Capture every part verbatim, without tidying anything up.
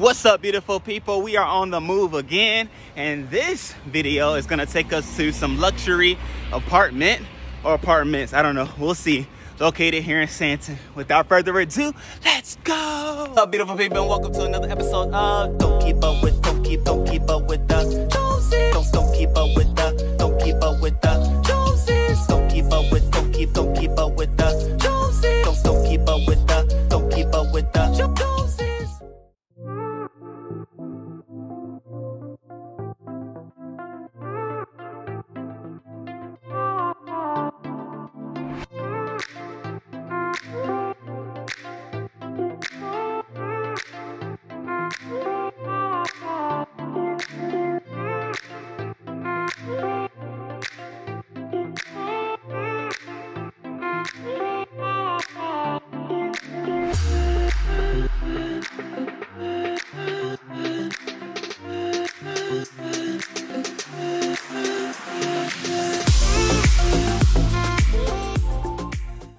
What's up, beautiful people? We are on the move again, and this video is gonna take us to some luxury apartment or apartments, I don't know, we'll see, located here in Sandton. Without further ado, let's go. What's up, beautiful people, and welcome to another episode of Don't Keep Up With, Don't Keep, Don't Keep Up With The Joneses. Don't, don't keep up with the, don't keep up with the Joneses. Don't keep up with, don't keep, don't keep up with the Joneses. Don't, don't keep up with the, don't keep up with the Joneses.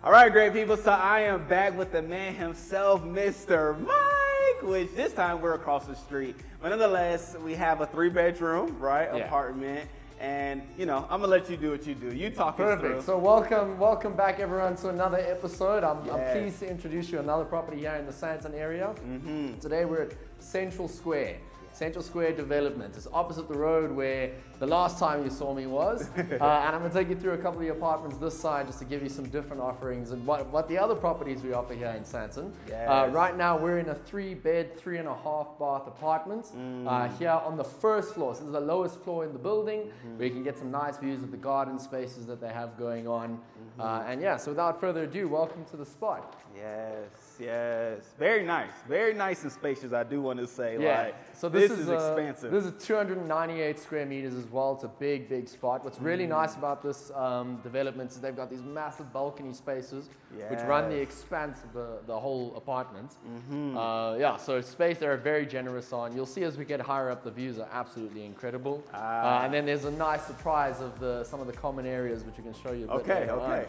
All right, great people, so I am back with the man himself, Mister Mike, which this time we're across the street. But nonetheless, we have a three bedroom, right, yeah. apartment. And, you know, I'm gonna let you do what you do. You talk it through. Perfect. So welcome, welcome back everyone to another episode. I'm, yes. I'm pleased to introduce you to another property here in the Sandton area. Mm-hmm. Today we're at Central Square. Central Square Development. It's opposite the road where the last time you saw me was. Uh, and I'm going to take you through a couple of the apartments this side just to give you some different offerings and what, what the other properties we offer here in Sandton. Yes. Uh, right now we're in a three bed, three and a half bath apartment mm. uh, here on the first floor. So this is the lowest floor in the building mm. where you can get some nice views of the garden spaces that they have going on. Mm-hmm. uh, and yeah, so without further ado, welcome to the spot. Yes. Yes, very nice, very nice and spacious. I do want to say, yeah. like, so this, this is, is a, expansive. This is two hundred ninety-eight square meters as well. It's a big, big spot. What's really mm. nice about this um, development is they've got these massive balcony spaces, yes. which run the expanse of the, the whole apartment. Mm-hmm. uh, yeah, so space they're very generous on. You'll see as we get higher up, the views are absolutely incredible. Ah. Uh, and then there's a nice surprise of the some of the common areas, which we can show you a bit okay, later okay. on.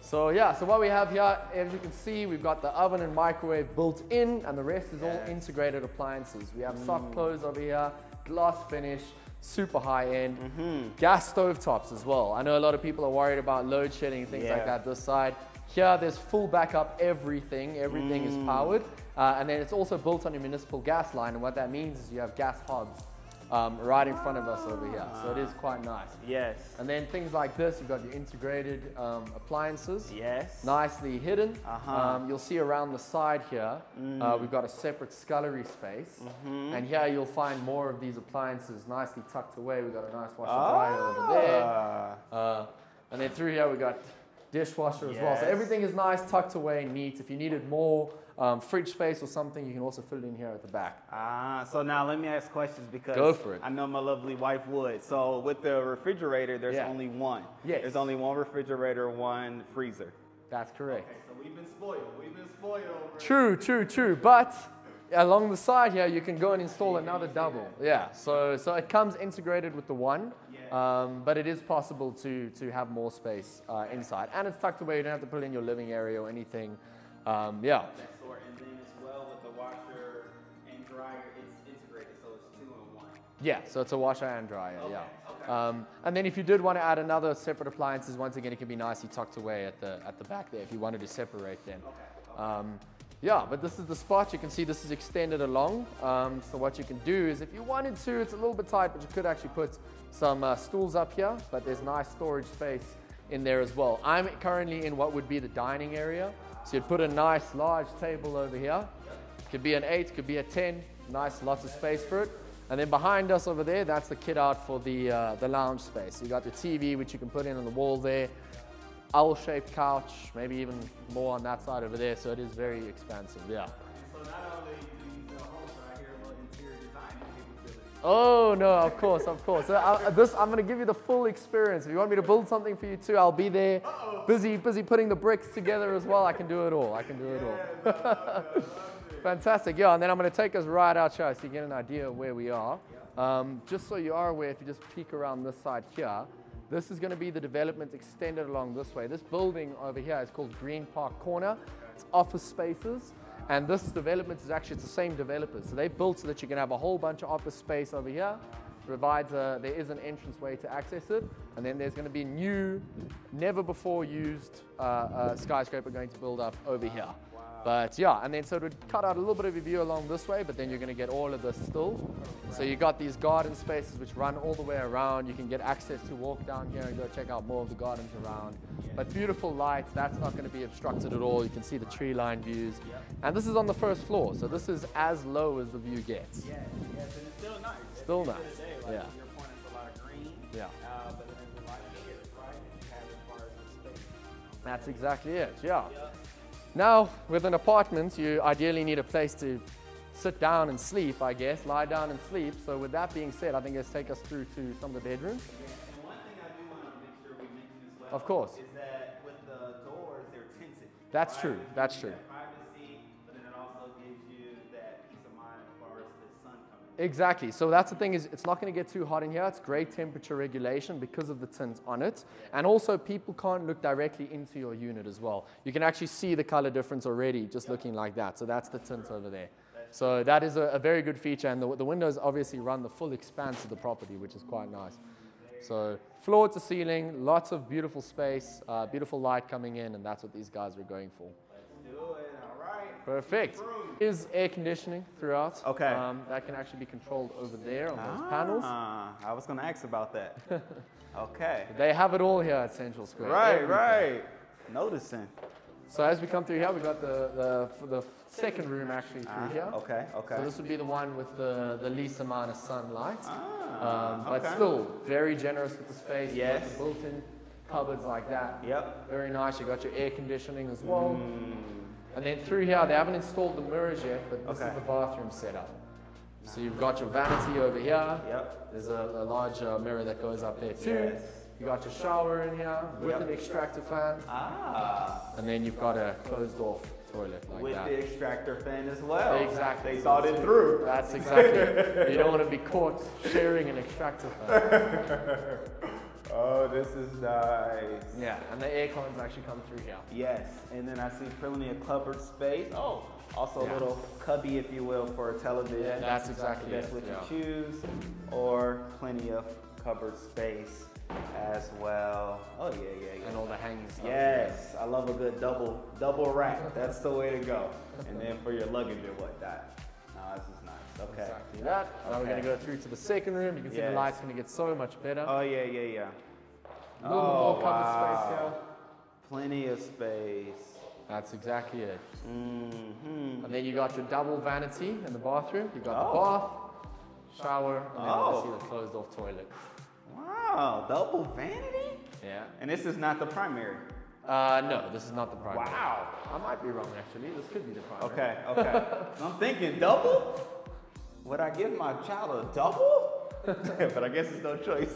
So yeah, so what we have here, as you can see, we've got the oven and microwave built in, and the rest is yes. all integrated appliances. We have mm. soft close over here, glass finish, super high end, mm-hmm. gas stovetops as well. I know a lot of people are worried about load shedding and things yeah. like that this side. Here, there's full backup, everything, everything mm. is powered. Uh, and then it's also built on a municipal gas line, and what that means is you have gas hubs. Um, right in front of us over here, so it is quite nice. Yes. And then things like this, you've got your integrated um, appliances. Yes. Nicely hidden. Uh-huh. um, you'll see around the side here, mm. uh, we've got a separate scullery space. Mm-hmm. And here you'll find more of these appliances nicely tucked away. We've got a nice washer ah. dryer over there. Uh, and then through here, we've got dishwasher yes. as well. So everything is nice, tucked away, neat. If you needed more Um, fridge space or something, you can also fill it in here at the back. Ah, so now let me ask questions because Go for it. I know my lovely wife would. So with the refrigerator, there's yeah. only one. Yes. There's only one refrigerator, one freezer. That's correct. Okay, so we've been spoiled. We've been spoiled. Over true, true, true. But along the side here, you can go and install another double. Yeah, so, so it comes integrated with the one. Um, but it is possible to, to have more space uh, inside. And it's tucked away. You don't have to put it in your living area or anything. Um, yeah. Yeah, so it's a washer and dryer, okay, yeah. Okay. Um, and then if you did want to add another separate appliances, once again, it can be nicely tucked away at the at the back there if you wanted to separate them. Okay, okay. Um, yeah, but this is the spot. You can see this is extended along. Um, so what you can do is if you wanted to, it's a little bit tight, but you could actually put some uh, stools up here, but there's nice storage space in there as well. I'm currently in what would be the dining area. So you'd put a nice large table over here. Could be an eight, could be a ten. Nice, lots of space for it. And then behind us over there, that's the kit out for the, uh, the lounge space. So you got the T V, which you can put in on the wall there. Owl-shaped couch, maybe even more on that side over there. So it is very expansive, yeah. So not only do you sell homes, but I hear about interior design capability. Oh, no, of course, of course. So I, this, I'm going to give you the full experience. If you want me to build something for you too, I'll be there. Uh-oh. Busy, busy putting the bricks together as well. I can do it all. I can do it yeah, all. No, no, no. Fantastic, yeah, and then I'm going to take us right out here so you get an idea of where we are. Um, just so you are aware, if you just peek around this side here, this is going to be the development extended along this way. This building over here is called Green Park Corner. It's office spaces, And this development is actually, it's the same developers. So they built so that you can have a whole bunch of office space over here, provides a, there is an entrance way to access it, and then there's going to be new, never before used uh, uh, skyscraper going to build up over here. Wow. But yeah, and then so it would cut out a little bit of a view along this way, but then you're going to get all of this still. So you got these garden spaces which run all the way around. You can get access to walk down here and go check out more of the gardens around. But beautiful lights, that's not going to be obstructed at all. You can see the tree line views. And this is on the first floor, so this is as low as the view gets. Yeah, yeah, but it's still nice. Still nice. Like yeah. Your point is a lot of green, yeah. Uh, but then there's a lot of shit, right? And you have as far as the space. That's exactly it, yeah. yeah. Now, with an apartment, you ideally need a place to sit down and sleep, I guess, lie down and sleep. So with that being said, I think let's take us through to some of the bedrooms. Yeah, and one thing I do want to make sure we mention as well. Of course. Is that with the doors, they're tinted. That's right? true, that's true. Exactly, so that's the thing, is it's not going to get too hot in here. It's great temperature regulation because of the tint on it. And also people can't look directly into your unit as well. You can actually see the color difference already just yep. looking like that. So that's the tint over there. So that is a, a very good feature, and the, the windows obviously run the full expanse of the property, which is quite nice. So floor to ceiling, lots of beautiful space, uh, beautiful light coming in, and that's what these guys were going for. Perfect. Is air conditioning throughout. Okay. Um, that can actually be controlled over there on those ah, panels. I was going to ask about that. Okay. They have it all here at Central Square. Right, Everything. right. Noticing. So as we come through here, we've got the, the, the second room actually through ah, here. Okay, okay. So this would be the one with the, the least amount of sunlight. Ah, um, but okay. still, very generous with the space. Yes. The built-in cupboards like that. Yep. Very nice. You got your air conditioning as well. Mm. And then through here, they haven't installed the mirrors yet, but this okay. is the bathroom setup. So you've got your vanity over here. Yep. There's a, a large uh, mirror that goes up there too. Yes. You got your shower in here with yep. an extractor fan. Ah. And then you've got a closed off toilet like with that. With the extractor fan as well. Exactly. They thought it through. That's exactly it. You don't want to be caught sharing an extractor fan. Oh, this is nice. Yeah, and the air cons actually come through here. Yes, and then I see plenty of cupboard space. Oh, also yeah. a little cubby, if you will, for a television. Yeah, that's, that's exactly that's what yeah. you choose, or plenty of cupboard space as well. Oh yeah, yeah, yeah. And all the hanging stuff. Yes, I love a good double double rack. That's the way to go. And then for your luggage and whatnot. No, this is nice. Okay. Exactly that. Okay. Now we're going to go through to the second room. You can yes. see the light's going to get so much better. Oh yeah, yeah, yeah. A little oh, more covered wow. space here. Plenty of space. That's exactly it. Mm-hmm. And then you got your double vanity in the bathroom. You got oh. the bath, shower, and then obviously oh. the closed off toilet. Wow, double vanity? Yeah. And this is not the primary? Uh, no, this is not the primary. Wow. I might be wrong actually. This could be the primary. Okay, okay. I'm thinking double? Would I give my child a double? But I guess there's no choice.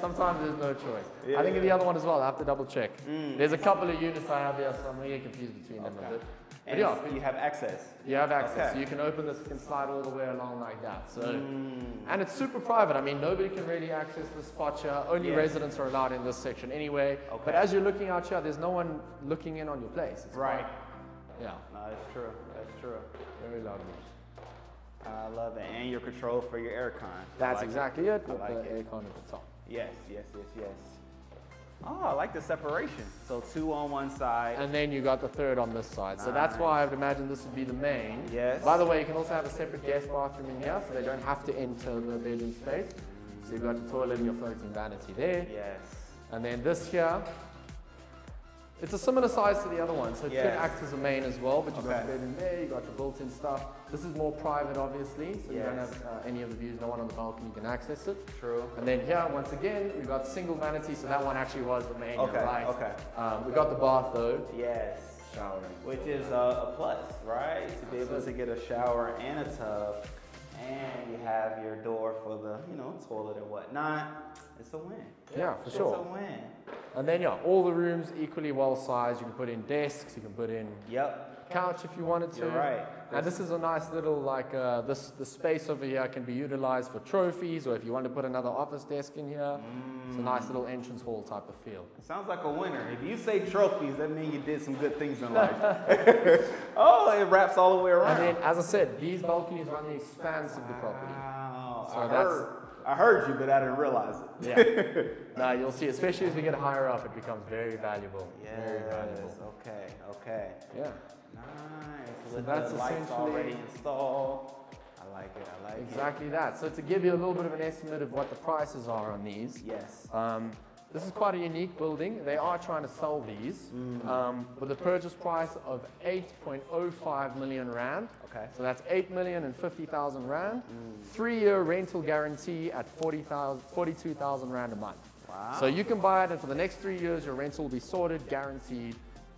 Sometimes there's no choice. Yeah, I think yeah. of the other one as well, I have to double check. Mm. There's a couple of units I have here, so I'm going to get confused between okay. them a bit. And yeah, you have access. You have access. Okay. So you can open this, you can slide all the way along like that. So, mm. And it's super private. I mean, nobody can really access this spot here. Only yes. residents are allowed in this section anyway. Okay. But as you're looking out here, there's no one looking in on your place. It's right. Fine. Yeah. No, that's true. That's true. Very lovely. I love it. And your control for your aircon. That's like exactly it. it. With like the aircon at the top. Yes, yes, yes, yes. Oh, I like the separation. So two on one side. And then you got the third on this side. Nice. So that's why I would imagine this would be the main. Yes. By the way, you can also have a separate guest bathroom in here, so they don't have to enter the bedroom space. So you've got your toilet and your floating vanity there. Yes. And then this here, it's a similar size to the other one, so it yes. can act as a main as well, but you've okay. got your bedroom there, you've got your built-in stuff. This is more private, obviously, so yes. you don't have uh, any of the views, no one on the balcony can access it. True. And then here, once again, we've got single vanity, so that one actually was the main, okay. right? Okay, um, we got the bath, though. Yes. Showering. Which is uh, a plus, right? To be able to get a shower and a tub, and you have your door for the, you know, toilet and whatnot. It's a win. Yeah, yeah for it's sure. It's a win. And then, yeah, all the rooms equally well sized. You can put in desks, you can put in yep. couch if you wanted to. You're right. Now this is a nice little, like, uh, this the space over here can be utilized for trophies, or if you want to put another office desk in here, mm. it's a nice little entrance hall type of feel. It sounds like a winner. If you say trophies, that means you did some good things in life. Oh, it wraps all the way around. And then, as I said, these balconies run the expanse of the property. Wow. So I that's, heard, I heard you, but I didn't realize it. Yeah. No, you'll see, especially as we get higher up, it becomes very valuable. Yes. Very valuable. Okay, okay. Yeah. Nice. So with that's the lights already installed. I like it, I like it. Exactly that. So to give you a little bit of an estimate of what the prices are on these. Yes. Um, this is quite a unique building. They are trying to sell these mm. um, with a purchase price of eight point oh five million rand. Okay. So that's eight million and fifty thousand rand. Mm. Three-year rental guarantee at forty-two thousand rand a month. Wow. So you can buy it, and for the next three years, your rental will be sorted, guaranteed,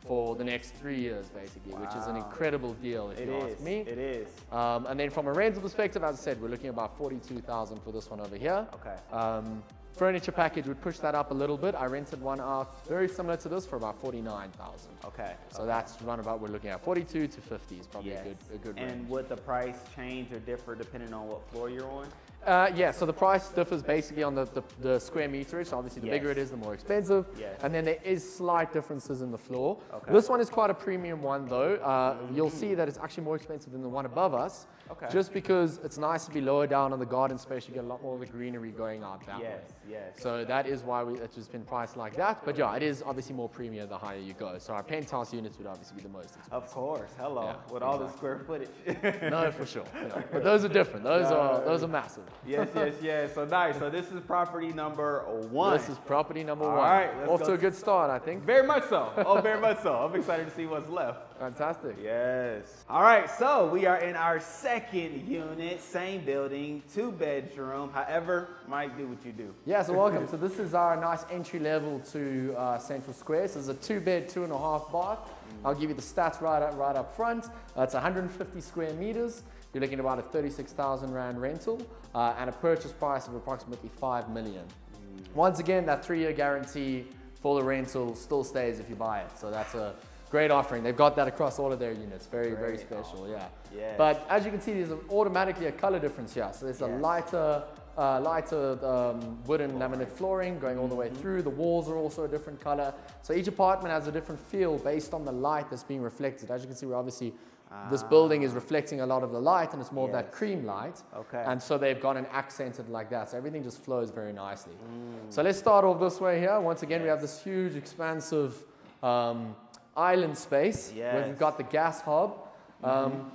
for the next three years, basically, wow. which is an incredible deal, if it you is. ask me. It is. Um, and then from a rental perspective, as I said, we're looking at about forty-two thousand for this one over here. Okay. Um, furniture package would push that up a little bit. I rented one out very similar to this for about forty-nine thousand. Okay. So okay. that's run about we're looking at forty-two to fifty is probably yes. a good a good range. And would the price change or differ depending on what floor you're on? Uh, yeah, so the price differs basically on the, the, the square meterage. So obviously the yes. bigger it is, the more expensive. Yes. And then there is slight differences in the floor. Okay. This one is quite a premium one though. Uh, you'll see that it's actually more expensive than the one above us. Okay. Just because it's nice to be lower down on the garden space, you get a lot more of the greenery going out that yes, way. Yes, so yes. that is why we, it's just been priced like that. But yeah, it is obviously more premium the higher you go. So our penthouse units would obviously be the most expensive. Of course, hello, yeah, with exactly. all the square footage. No, for sure. Yeah. But those are different. Those no. are those are massive. Yes, yes, yes. So nice. So this is property number one. This is property number all one. All right. Let's Off go to a good start, I think. Very much so. Oh, very much so. I'm excited to see what's left. Fantastic. Yes. All right. So we are in our second unit, same building, two bedroom. However, Mike, do what you do. Yeah. So welcome. So this is our nice entry level to uh, Central Square. So it's a two bed, two and a half bath. Mm. I'll give you the stats right up, right up front. Uh, it's one hundred fifty square meters. You're looking at about a thirty-six thousand rand rental uh, and a purchase price of approximately five million. Mm. Once again, that three year guarantee for the rental still stays if you buy it. So that's a great offering. They've got that across all of their units. Very, great. very special, yeah. Yes. But as you can see, there's automatically a color difference here. So there's yes. a lighter, uh, lighter um, wooden flooring. laminate flooring going all the way mm-hmm. through. The walls are also a different color. So each apartment has a different feel based on the light that's being reflected. As you can see, we're obviously, ah. this building is reflecting a lot of the light, and it's more yes. of that cream light. Okay. And so they've gone and accented like that. So everything just flows very nicely. Mm. So let's start off this way here. Once again, yes. we have this huge, expansive, um, island space, yes. where we've got the gas hob. Mm-hmm. um,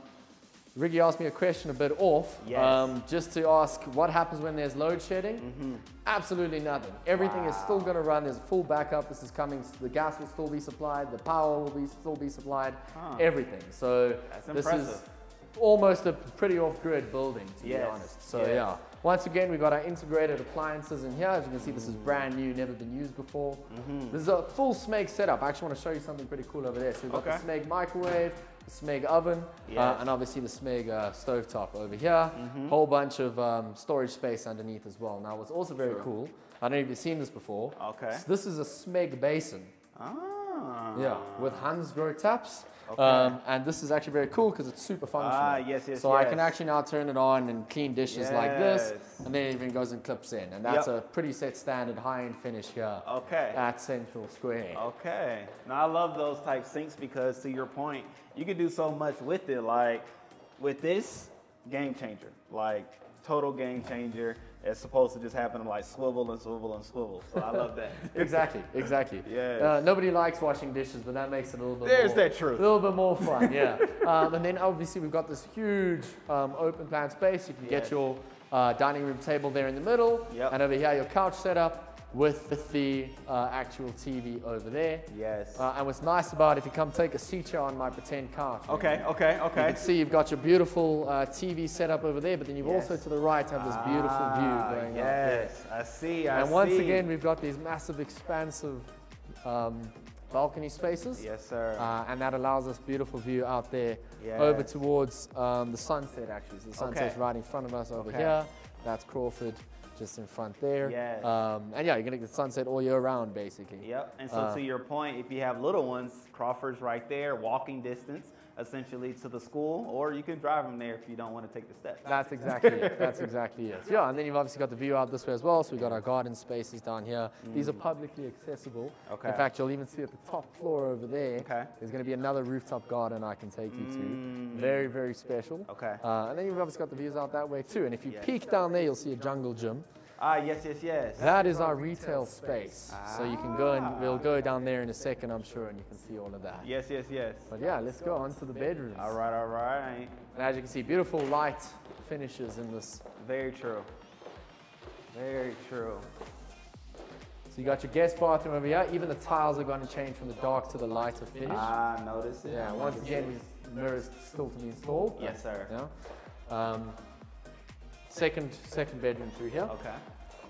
Ricky asked me a question a bit off, yes. um, just to ask what happens when there's load shedding. Mm-hmm. Absolutely nothing. Everything wow. is still going to run. There's full backup. This is coming. The gas will still be supplied. The power will be still be supplied. Huh. Everything. So That's this impressive. is almost a pretty off-grid building, to yes. be honest. So yes. yeah. Once again, we've got our integrated appliances in here. As you can see, this is brand new, never been used before. Mm-hmm. This is a full Smeg setup. I actually want to show you something pretty cool over there. So we've got okay. the Smeg microwave, the Smeg oven, yes. uh, and obviously the Smeg uh, stovetop over here. Mm-hmm. Whole bunch of um, storage space underneath as well. Now, what's also very sure. cool, I don't know if you've seen this before. Okay. So this is a Smeg basin. Ah. Yeah, with Hansgrohe taps. Okay. Um, and this is actually very cool because it's super functional. Ah, yes, yes, so yes. I can actually now turn it on and clean dishes yes. like this, and then it even goes and clips in. And that's yep. a pretty set standard high-end finish here okay. at Central Square. Okay. Now, I love those type sinks because, to your point, you can do so much with it. Like, with this, game changer. Like, total game changer. It's supposed to just happen to like swivel and swivel and swivel. So I love that. Exactly, exactly. Yes. Uh, nobody likes washing dishes, but that makes it a little bit There's more, that truth. A little bit more fun, yeah. um, and then obviously we've got this huge um, open plan space. You can yes. get your uh, dining room table there in the middle. Yep. And over here, your couch set up with the uh, actual T V over there. Yes. Uh, and what's nice about it, if you come take a seat here on my pretend couch. Okay, maybe, okay, okay. You can see you've got your beautiful uh, T V set up over there, but then you've yes. also to the right have this beautiful ah, view going yes. up there. Yes, I see, I and see. And once again, we've got these massive, expansive um, balcony spaces. Yes, sir. Uh, and that allows us beautiful view out there yes. over towards um, the sunset, actually. So the sunset's okay. right in front of us over okay. here. That's Crawford. Just in front there. Yes. Um, and yeah, you're gonna get the sunset all year round, basically. Yep, and so uh, to your point, if you have little ones, Crawford's right there, walking distance. essentially to the school, or you can drive them there if you don't want to take the steps. That's exactly it. That's exactly it. Yeah, and then you've obviously got the view out this way as well, so we've got our garden spaces down here. Mm. These are publicly accessible. Okay. In fact, you'll even see at the top floor over there, okay, there's going to be another rooftop garden I can take you to. Mm. Very, very special. Okay. Uh, and then you've obviously got the views out that way too, and if you yes. peek down there, you'll see a jungle gym. Ah, yes, yes, yes. That is our retail space. Ah. So you can go and we'll go down there in a second, I'm sure, and you can see all of that. Yes, yes, yes. But yeah, let's go on to the bedrooms. All right, all right. And as you can see, beautiful light finishes in this. Very true. Very true. So you got your guest bathroom over here. Even the tiles are going to change from the dark to the lighter finish. Ah, notice it. Yeah, once again, mirrors still to be installed. Yes, sir. Yeah. Um, Second, second bedroom through here. Okay.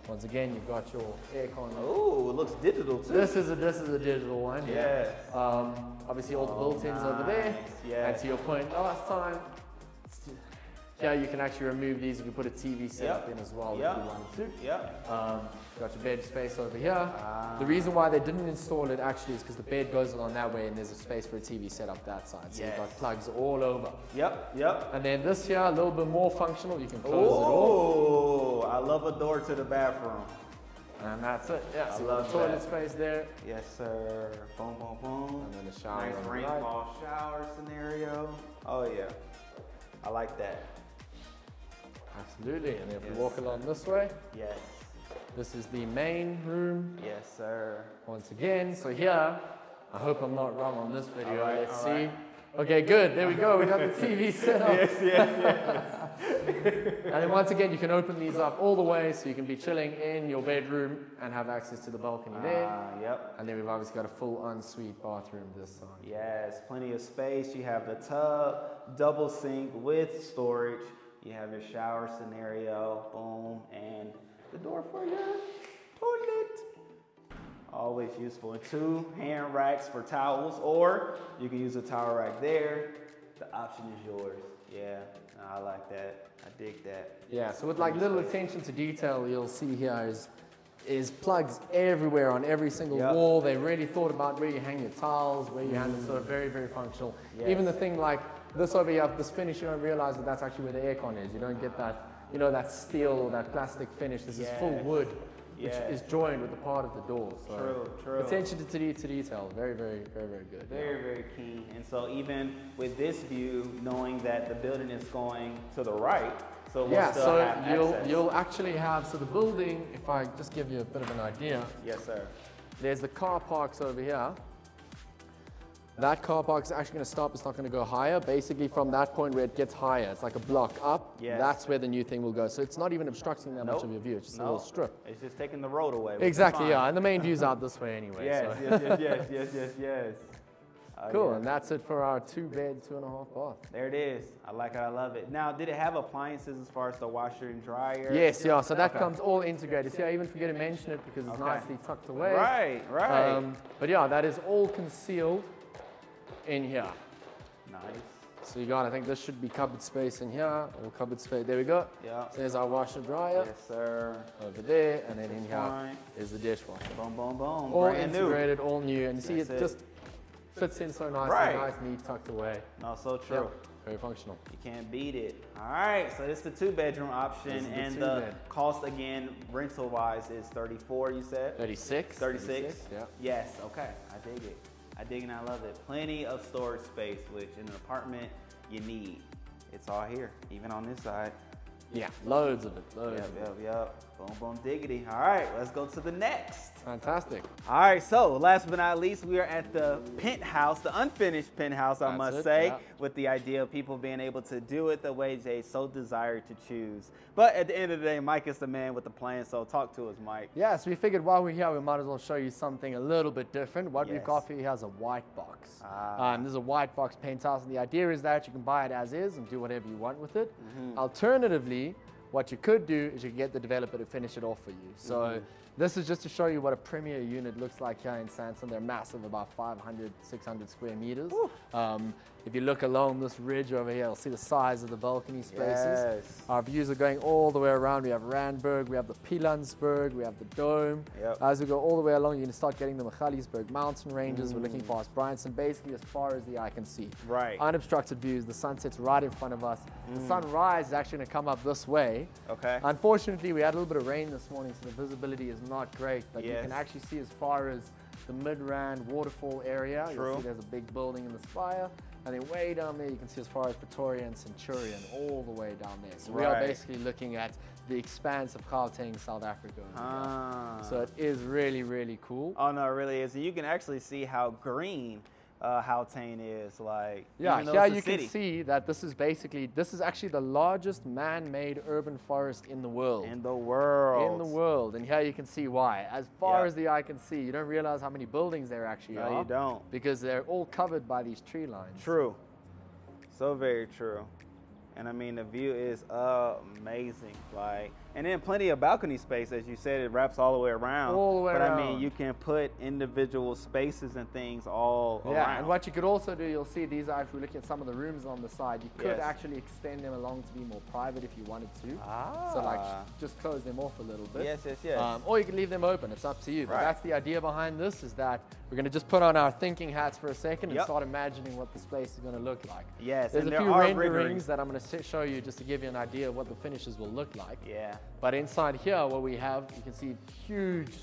Once again, you've got your aircon. Oh, it looks digital too. This is a this is a digital one. Yes. Yeah. Um, obviously all the built-ins oh, nice. over there. Yes. And to your point last time, yeah, you can actually remove these. You can put a T V set yep. up in as well yep. if you wanted to. Yep. Um, got your bed space over here. Ah. The reason why they didn't install it actually is because the bed goes along that way and there's a space for a T V set up that side. So yes. you've got plugs all over. Yep, yep. And then this here, a little bit more functional. You can close Ooh. it off. Oh, I love a door to the bathroom. And that's it. Yeah, I so love toilet that. space there. Yes, sir. Boom, boom, boom. And then the shower. Nice rainfall shower scenario. Oh, yeah. I like that. Absolutely, and if yes. we walk along this way, yes, this is the main room. Yes, sir. Once again, so here, I hope I'm not wrong on this video. Right, Let's see. Right. Okay, good. There we go. We got the T V set up. Yes, yes, yes. And then once again, you can open these up all the way, so you can be chilling in your bedroom and have access to the balcony uh, there. Yep. And then we've obviously got a full ensuite bathroom this side. Yes, plenty of space. You have the tub, double sink with storage. You have your shower scenario, boom, and the door for your toilet. Always useful. And two hand racks for towels, or you can use a towel rack there. The option is yours. Yeah, I like that. I dig that. Yeah, so with like little attention to detail, you'll see here is, is plugs everywhere on every single yep. wall. They really thought about where you hang your towels, where you hang them, so sort of very, very functional. Yes. Even the thing like, this over here, this finish, you don't realize that that's actually where the aircon is. You don't get that, you know, that steel or that plastic finish. This yes. is full wood, which yes. is joined with the part of the door. So true, true. Attention to, to, to detail, very, very, very, very good. Very, yeah. very keen. And so even with this view, knowing that the building is going to the right, so we'll yeah, still so have you'll access. you'll actually have so the building. If I just give you a bit of an idea. Yes, sir. There's the car parks over here. That car park is actually going to stop, it's not going to go higher. Basically from that point where it gets higher, it's like a block up, yes. that's where the new thing will go. So it's not even obstructing that nope. much of your view, it's just no. a little strip. It's just taking the road away. Exactly, yeah, and the main view's out this way anyway. Yes, so. yes, yes, yes, yes, yes, yes. Oh, cool, yeah. And that's it for our two bed, two and a half bath. There it is, I like it, I love it. Now, did it have appliances as far as the washer and dryer? Yes, yeah, so that okay. comes all integrated. See, I even forget to mention it because it's okay. nicely tucked away. Right, right. Um, but yeah, that is all concealed in here. Nice. So you got, I think this should be cupboard space in here, or cupboard space, there we go. Yeah. So there's our washer dryer. Yes, sir. Over there, and then in here is the dishwasher. Boom, boom, boom. All Brand integrated, new. all new, and you see it, it just fits in so nicely, right. nice, neat, tucked away. No, so true. Yep. Very functional. You can't beat it. All right, so this is the two bedroom option, the and the bed. cost again, rental wise, is thirty-four. You said thirty-six. Thirty-six. Yeah. Yes. Okay, I dig it. I dig and I love it. Plenty of storage space, which in an apartment you need. It's all here, even on this side. Yeah, loads of it. Loads yep, of yep, it. Yep. Boom, boom, diggity. All right, let's go to the next. Fantastic. All right, so last but not least, we are at the penthouse, the unfinished penthouse, I That's must it, say, yeah. with the idea of people being able to do it the way they so desire to choose. But at the end of the day, Mike is the man with the plan, so talk to us, Mike. Yeah, so we figured while we're here, we might as well show you something a little bit different. What yes. we've got for you here is a white box. Ah. Um, this is a white box penthouse, and the idea is that you can buy it as is and do whatever you want with it. Mm-hmm. Alternatively, What you could do is you can get the developer to finish it off for you. So mm-hmm. this is just to show you what a premier unit looks like here in Sandton. They're massive, about five hundred, six hundred square meters. Um, if you look along this ridge over here, you'll see the size of the balcony spaces. Yes. Our views are going all the way around. We have Randburg, we have the Pilansberg, we have the Dome. Yep. As we go all the way along, you're going to start getting the Magaliesberg mountain ranges. Mm. We're looking past Bryanston, basically as far as the eye can see. Right. Unobstructed views, the sunset's right in front of us. Mm. The sunrise is actually going to come up this way. Okay. Unfortunately, we had a little bit of rain this morning, so the visibility is not great, but yes. you can actually see as far as the Midrand waterfall area. True. You'll see there's a big building in the spire, and then way down there you can see as far as Pretoria and Centurion, all the way down there. So right. we are basically looking at the expanse of Gauteng, South Africa. Ah. So it is really, really cool. Oh no, it really is. You can actually see how green Uh, Houghton is, like, yeah, yeah, you city. Can see that this is basically, this is actually the largest man-made urban forest in the world. In the world. In the world, and here you can see why. As far yeah. as the eye can see, you don't realize how many buildings there actually no, are. No, you don't. Because they're all covered by these tree lines. True. So very true. And I mean, the view is amazing, like, and then plenty of balcony space, as you said, it wraps all the way around. All the way but, around. But I mean, you can put individual spaces and things all yeah, around. Yeah, and what you could also do, you'll see these are, if we look at some of the rooms on the side, you could yes. actually extend them along to be more private if you wanted to. Ah. So like, just close them off a little bit. Yes, yes, yes. Um, or you can leave them open, it's up to you. But right. that's the idea behind this, is that we're gonna just put on our thinking hats for a second yep. and start imagining what the space is gonna look like. Yes, There's and a there few are renderings rendering. that I'm gonna show you just to give you an idea of what the finishes will look like. Yeah. But inside here, what we have, you can see huge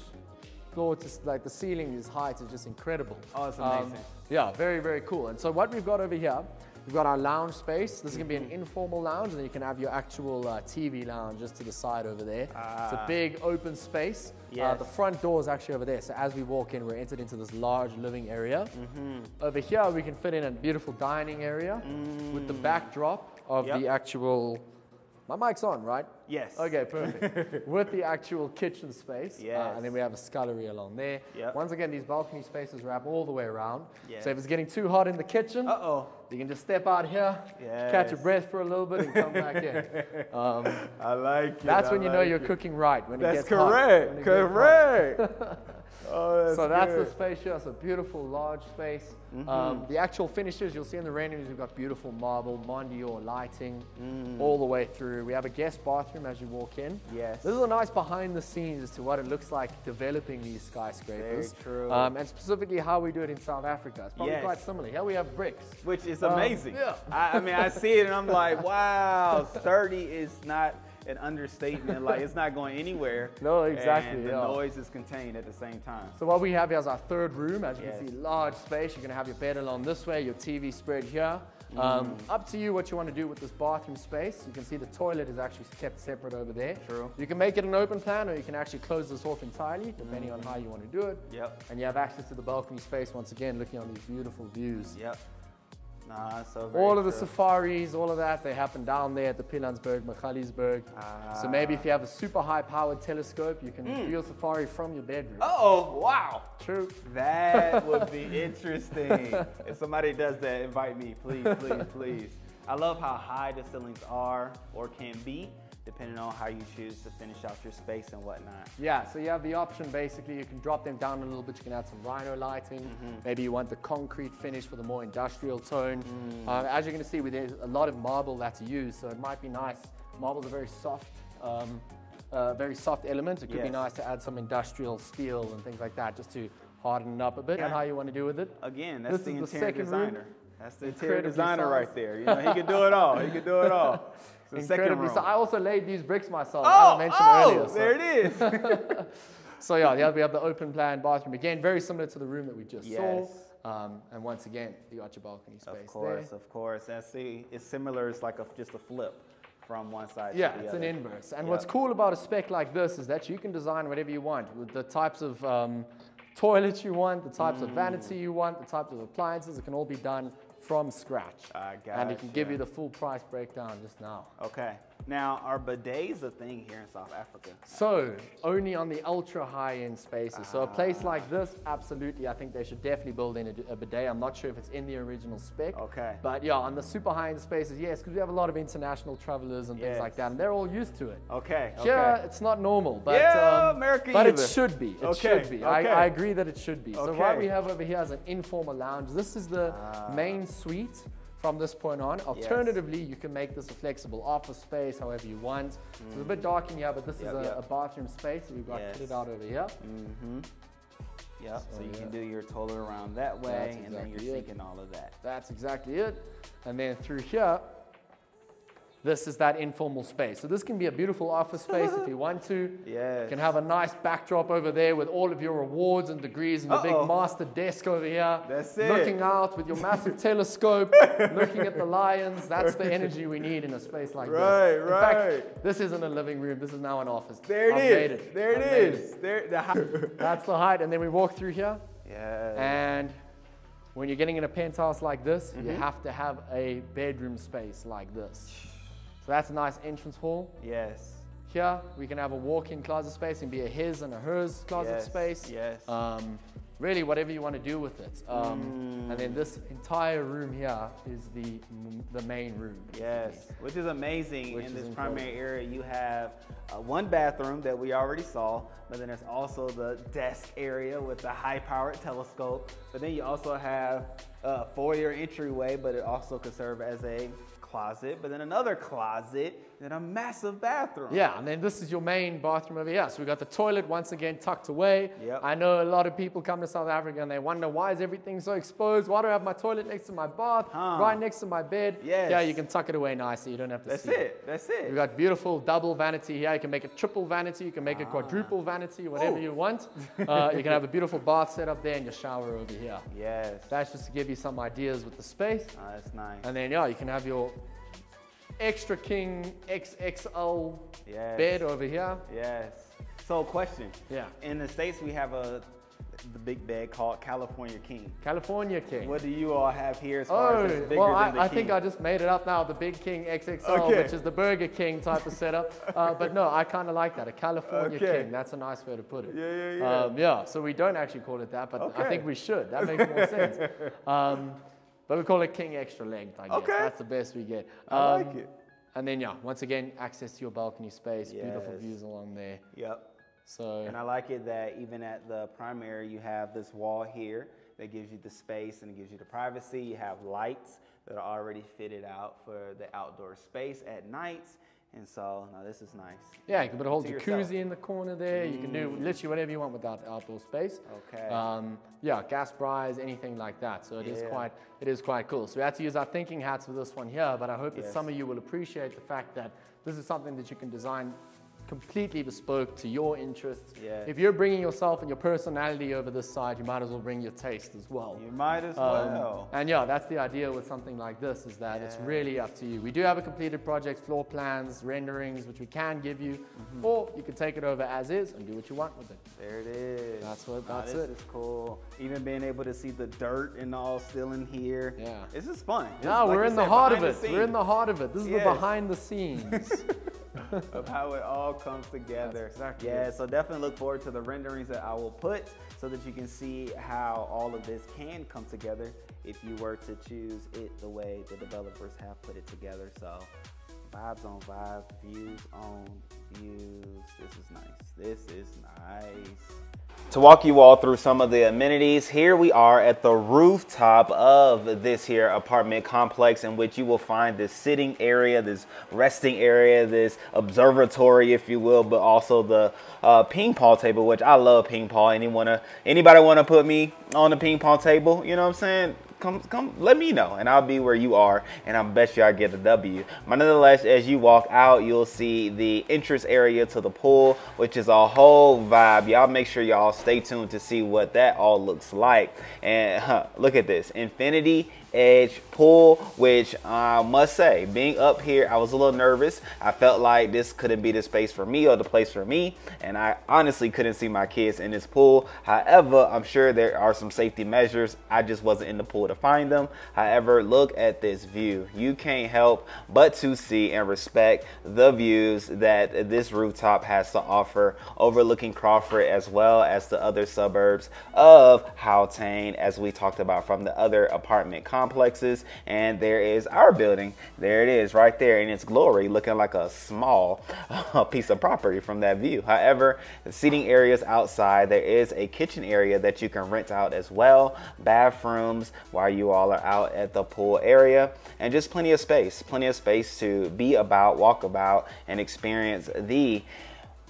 floor to, like the ceiling, these heights are just incredible. Oh, it's amazing. Um, yeah, very, very cool. And so what we've got over here, we've got our lounge space. This is gonna be an informal lounge, and then you can have your actual uh, T V lounge just to the side over there. Ah. It's a big open space. Yes. Uh, the front door is actually over there. So as we walk in, we're entered into this large living area. Mm-hmm. Over here, we can fit in a beautiful dining area mm. with the backdrop of yep. the actual, my mic's on, right? Yes. Okay, perfect. With the actual kitchen space. Yes. Uh, and then we have a scullery along there. Yep. Once again, these balcony spaces wrap all the way around. Yes. So if it's getting too hot in the kitchen, uh-oh. you can just step out here, yes. catch your breath for a little bit and come back in. Um, I like it. That's I when you like know you're it. Cooking right. When that's it gets correct. Hot, it correct. Gets hot. Oh, that's so that's good. The space here. It's a beautiful, large space. Mm-hmm. um, the actual finishes you'll see in the renderings, we've got beautiful marble, Mondior lighting mm. all the way through. We have a guest bathroom as you walk in. Yes. This is a nice behind the scenes as to what it looks like developing these skyscrapers. Very true. Um, and specifically how we do it in South Africa. It's probably yes. quite similar. Here we have bricks. Which is amazing. Um, yeah. I, I mean, I see it and I'm like, wow, sturdy is not an understatement, like it's not going anywhere. No, exactly. And the yeah. noise is contained at the same time. So what we have here is our third room. As you yes. can see, large space. You're gonna have your bed along this way, your T V spread here. Mm. Um, up to you what you want to do with this bathroom space. You can see the toilet is actually kept separate over there. True. You can make it an open plan, or you can actually close this off entirely, depending mm. on how you want to do it. Yep. And you have access to the balcony space, once again, looking on these beautiful views. Yep. Nah, so very all of the true. Safaris, all of that, they happen down there at the Pilansberg, Magaliesberg. Ah. So maybe if you have a super high-powered telescope, you can mm. view a safari from your bedroom. Uh oh, wow. True. That would be interesting. If somebody does that, invite me, please, please, please. I love how high the ceilings are or can be, depending on how you choose to finish out your space and whatnot. Yeah, so you have the option, basically, you can drop them down a little bit, you can add some rhino lighting, mm-hmm. maybe you want the concrete finish for the more industrial tone. Mm. Uh, as you're gonna see, there's a lot of marble that's used, so it might be nice. Marble's a very soft, um, uh, very soft element. It could yes. be nice to add some industrial steel and things like that, just to harden it up a bit yeah. and how you wanna do with it. Again, that's this the interior the designer. Room. That's the interior designer size. Right there. You know, he could do it all, he could do it all. So incredibly, so I also laid these bricks myself. Oh, I mentioned oh, earlier. So. There it is. So yeah, the other, we have the open plan bathroom again, very similar to the room that we just yes. saw. Um, and once again, you got your balcony space. Of course, there. of course. And see, it's similar. It's like a, just a flip from one side yeah, to the other. Yeah, it's an inverse. And yep. what's cool about a spec like this is that you can design whatever you want with the types of um, toilets you want, the types mm. of vanity you want, the types of appliances. It can all be done from scratch. I got and it can yeah. give you the full price breakdown just now. Okay. Now, are bidets a thing here in South Africa? So, only on the ultra high-end spaces. Ah. So a place like this, absolutely, I think they should definitely build in a, a bidet. I'm not sure if it's in the original spec. Okay. But yeah, on the super high-end spaces, yes, because we have a lot of international travelers and yes. things like that, and they're all used to it. Okay, okay. Yeah, it's not normal, but, yeah, um, America but it should be. It okay. should be. Okay. I, I agree that it should be. Okay. So what we have over here is an informal lounge. This is the ah. main suite. From this point on, alternatively, yes. you can make this a flexible office space, however you want. Mm. So it's a bit dark in here, but this yep, is a, yep. a bathroom space. So we've got yes. kitted out over here. Mm-hmm. Yeah. So, so you yeah. can do your toilet around that way, exactly and then you're it. Sinking all of that. That's exactly it. And then through here, this is that informal space. So this can be a beautiful office space if you want to. Yes. You can have a nice backdrop over there with all of your awards and degrees and uh-oh. The big master desk over here. That's it. Looking out with your massive telescope, looking at the lions. That's the energy we need in a space like right, this. Right, right. In fact, this isn't a living room. This is now an office. There it I've is. It. There it I've is. It. There, the that's the height. And then we walk through here. Yeah. And when you're getting in a penthouse like this, mm-hmm. you have to have a bedroom space like this. So that's a nice entrance hall. Yes. Here we can have a walk-in closet space and be a his and a hers closet yes. space. Yes. Um, really, whatever you want to do with it. Um, mm. And then this entire room here is the the main room. Yes, which is amazing. Which in this incredible. Primary area, you have uh, one bathroom that we already saw, but then there's also the desk area with the high-powered telescope. But then you also have a foyer entryway, but it also could serve as a closet, but then another closet, then a massive bathroom. Yeah, and then this is your main bathroom over here. So we've got the toilet once again tucked away. Yep. I know a lot of people come to South Africa and they wonder, why is everything so exposed? Why do I have my toilet next to my bath, huh. right next to my bed? Yes. Yeah, you can tuck it away nicely. You don't have to That's see it. it. That's it. We've got beautiful double vanity here. You can make a triple vanity. You can make ah. a quadruple vanity, whatever Ooh. You want. Uh, you can have a beautiful bath set up there and your shower over here. Yes. That's just to give you some ideas with the space. Oh, that's nice. And then, yeah, you can have your extra king X X L yes. bed over here. Yes. So question. Yeah. In the States we have a the big bed called California King. California King. What do you all have here as far oh, as bigger well, I, than the I king? Think I just made it up now, the big king X X L, okay. which is the Burger King type of setup. Uh, but no, I kind of like that, a California okay. King. That's a nice way to put it. Yeah, yeah, yeah. Um, yeah, so we don't actually call it that, but okay. I think we should. That makes more sense. Um, But we call it king extra length, I guess. Okay. That's the best we get. Um, I like it. And then, yeah, once again, access to your balcony space, yes. beautiful views along there. Yep. So. And I like it that even at the primary, you have this wall here that gives you the space and it gives you the privacy. You have lights that are already fitted out for the outdoor space at night. And so, no, this is nice. Yeah, you can put a whole jacuzzi yourself. In the corner there. Mm. You can do literally whatever you want with that outdoor space. Okay. Um, yeah, gas briars, anything like that. So it yeah. is quite, it is quite cool. So we had to use our thinking hats for this one here, but I hope yes. that some of you will appreciate the fact that this is something that you can design completely bespoke to your interests. Yeah. If you're bringing yourself and your personality over this side, you might as well bring your taste as well. You might as um, well. And yeah, that's the idea with something like this, is that yeah. it's really up to you. We do have a completed project, floor plans, renderings, which we can give you, mm-hmm. or you can take it over as is and do what you want with it. There it is. That's what. That's oh, this it. It's cool. Even being able to see the dirt and all still in here. Yeah. This is fun. This no, is, like we're in said, the heart of it. We're in the heart of it. This is yes. the behind the scenes. of how it all comes together. Exactly yeah, it. So definitely look forward to the renderings that I will put so that you can see how all of this can come together if you were to choose it the way the developers have put it together. So vibes on vibes, views on views. This is nice. This is nice. To walk you all through some of the amenities, here we are at the rooftop of this here apartment complex, in which you will find this sitting area, this resting area, this observatory, if you will, but also the uh, ping pong table, which I love ping pong. Anyone, anybody want to put me on the ping pong table? You know what I'm saying? Come, come, let me know, and I'll be where you are, and I bet you I get a W. But nonetheless, as you walk out, you'll see the entrance area to the pool, which is a whole vibe. Y'all make sure y'all stay tuned to see what that all looks like. And huh, look at this, infinity edge pull, which I must say, being up here, I was a little nervous. I felt like this couldn't be the space for me or the place for me, and I honestly couldn't see my kids in this pool. However, I'm sure there are some safety measures. I just wasn't in the pool to find them. However, look at this view. You can't help but to see and respect the views that this rooftop has to offer, overlooking Crawford as well as the other suburbs of Gauteng, as we talked about, from the other apartment complexes. And there is our building. There it is right there in its glory, looking like a small piece of property from that view. However, the seating areas outside, there is a kitchen area that you can rent out as well, bathrooms while you all are out at the pool area, and just plenty of space, plenty of space to be about, walk about, and experience the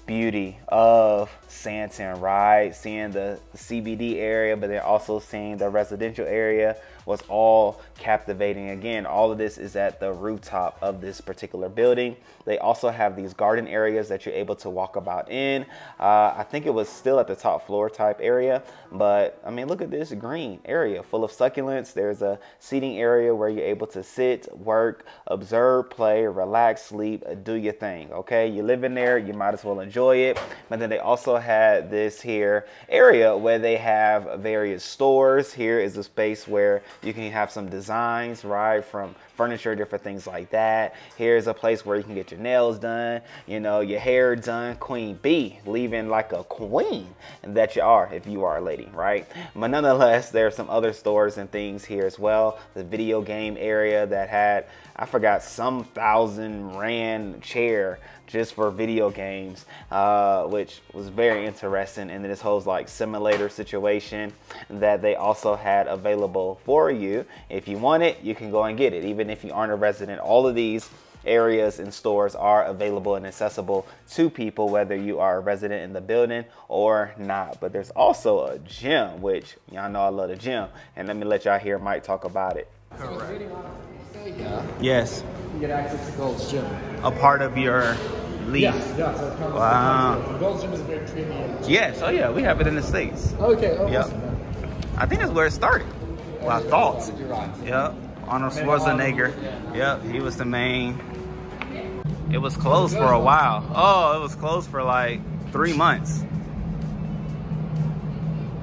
beauty of Sandton, right? Seeing the C B D area, but then also seeing the residential area was all captivating. Again, all of this is at the rooftop of this particular building. They also have these garden areas that you're able to walk about in. Uh, I think it was still at the top floor type area, but I mean, look at this green area full of succulents. There's a seating area where you're able to sit, work, observe, play, relax, sleep, do your thing, okay? You live in there, you might as well enjoy it. But then they also had this here area where they have various stores. Here is a space where you can have some designs, right, from furniture, different things like that. Here's a place where you can get your nails done, you know, your hair done, queen bee, leaving like a queen that you are if you are a lady, right? But nonetheless, there are some other stores and things here as well. The video game area that had, I forgot, some thousand rand chair just for video games, uh, which was very interesting. And then this whole like simulator situation that they also had available for you. If you want it, you can go and get it. Even if you aren't a resident, all of these areas and stores are available and accessible to people, whether you are a resident in the building or not. But there's also a gym, which y'all know I love the gym. And let me let y'all hear Mike talk about it. All right. Yes. You get access to Gold's Gym. A part of your lease. Yeah, yeah, so wow. Gold's Gym is very premium. Yes, oh yeah, we have it in the States. Okay, oh, yep. Awesome. I think that's where it started. Well, I thought. You're right. Yep, Arnold Schwarzenegger. Yep, he was the main. It was closed for a while. Oh, it was closed for like three months.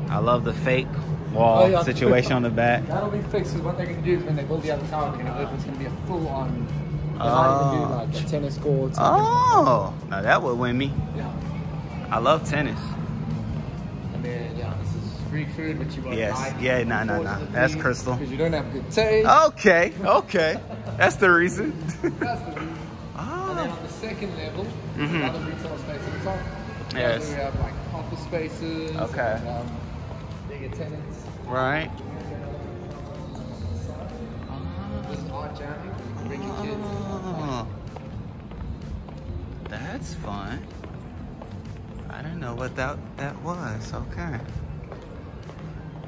I love the fake wall oh, yeah, situation on the back. That'll be fixed, because what they can do is when they build the other tower, it's going to be a full-on, oh. like, tennis court. Oh, now that would win me. Yeah. I love tennis. And then, yeah, this is Greek food, which you want yes. to like. Yeah, no, no, no. That's Crystal. Because you don't have good taste. Okay, okay. That's the reason. That's the reason. Oh. And then on the second level, mm -hmm. another retail space on top. Yes. We have, like, office spaces. Okay. And, um, tenants. Right. This is Art Jamming. Bring your kids. That's fun. I don't know what that that was. Okay.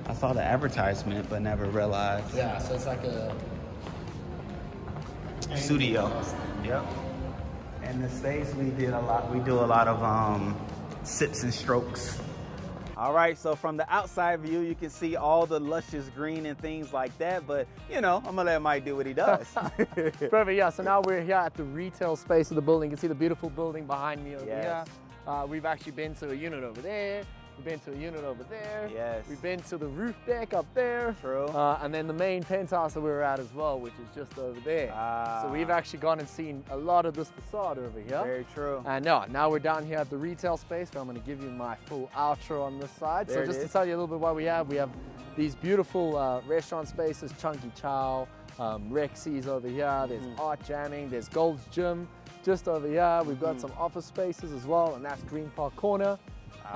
I saw the advertisement but never realized. Yeah, so it's like a studio. Yep. In the States we did a lot we do a lot of um sips and strokes. All right, so from the outside view, you can see all the luscious green and things like that, but you know, I'm gonna let Mike do what he does. Perfect, yeah, so now we're here at the retail space of the building. You can see the beautiful building behind me over yes. here. Uh, we've actually been to a unit over there. We've been to a unit over there. Yes. We've been to the roof deck up there. True. Uh, and then the main penthouse that we were at as well, which is just over there. Ah. So we've actually gone and seen a lot of this facade over here. Very true. And uh, no, now we're down here at the retail space, where I'm going to give you my full outro on this side. There so just is. to tell you a little bit what we have, we have these beautiful uh, restaurant spaces, Chunky Chow, um, Rexy's over here, there's mm. Art Jamming, there's Gold's Gym just over here. We've got mm. some office spaces as well, and that's Green Park Corner.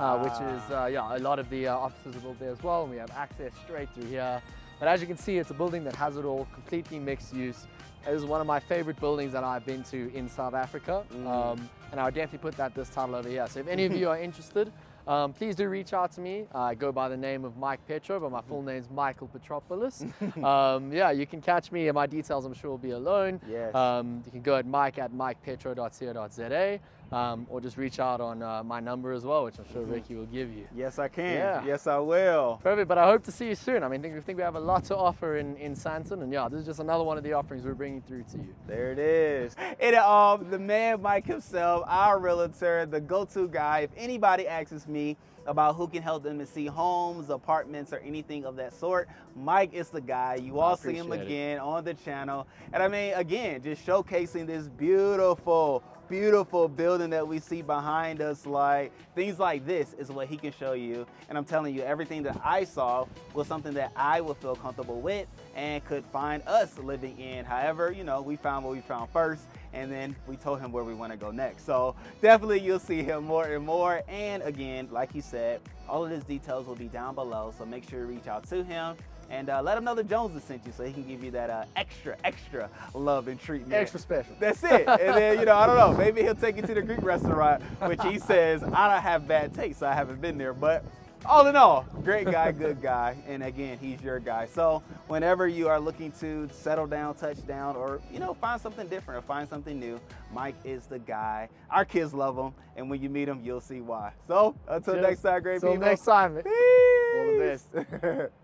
Uh, which is, uh, yeah, a lot of the uh, offices are built there as well, and we have access straight through here. But as you can see, it's a building that has it all, completely mixed use. It is one of my favorite buildings that I've been to in South Africa, mm. um, and I would definitely put that this title over here. So if any of you are interested, Um, please do reach out to me. Uh, I go by the name of Mike Petro, but my full name's Michael Petropoulos. Um, yeah, you can catch me. My details, I'm sure, will be alone. Yes. Um, you can go at mike at mikepetro dot co dot za. Um, or just reach out on uh, my number as well, which I'm sure Ricky will give you. Yes, I can. Yeah. Yes, I will. Perfect. But I hope to see you soon. I mean, think, we think we have a lot to offer in, in Sandton. And yeah, this is just another one of the offerings we're bringing through to you. There it is. And um, the man, Mike himself, our realtor, the go-to guy. If anybody asks me about who can help them to see homes, apartments, or anything of that sort, Mike is the guy. You all see him again it. on the channel. And I mean, again, just showcasing this beautiful, beautiful building that we see behind us. Like, things like this is what he can show you, and I'm telling you, everything that I saw was something that I would feel comfortable with and could find us living in. However, you know, we found what we found first, and then we told him where we want to go next. So definitely you'll see him more and more, and again, like he said, all of his details will be down below, so make sure you reach out to him. And uh, let him know that Jones has sent you, so he can give you that uh, extra, extra love and treatment. Extra special. That's it. And then, you know, I don't know, maybe he'll take you to the Greek restaurant, which he says, I don't have bad taste, so I haven't been there. But all in all, great guy, good guy. And again, he's your guy. So whenever you are looking to settle down, touch down, or, you know, find something different or find something new, Mike is the guy. Our kids love him. And when you meet him, you'll see why. So until Cheers. next time, great people. Until next time. Peace. All the best.